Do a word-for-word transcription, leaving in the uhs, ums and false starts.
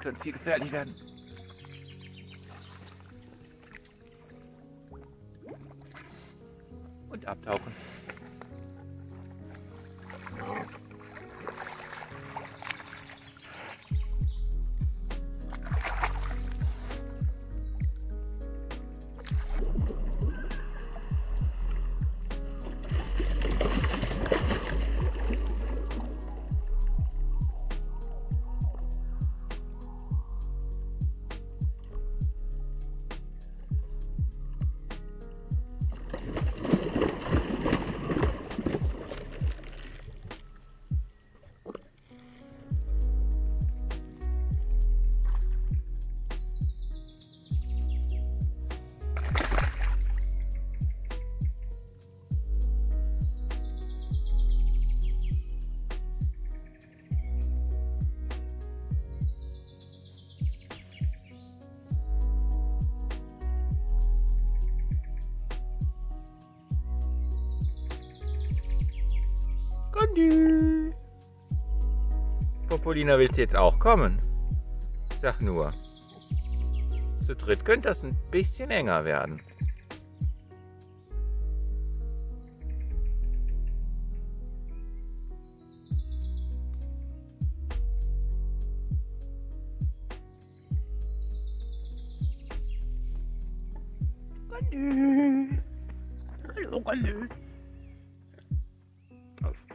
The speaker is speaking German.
Jetzt könnte es hier gefährlich werden. Und abtauchen. Gandhi! Popolina, willst du jetzt auch kommen? Sag nur. Zu dritt könnte das ein bisschen enger werden. Gandhi! Hallo Gandhi! Auf.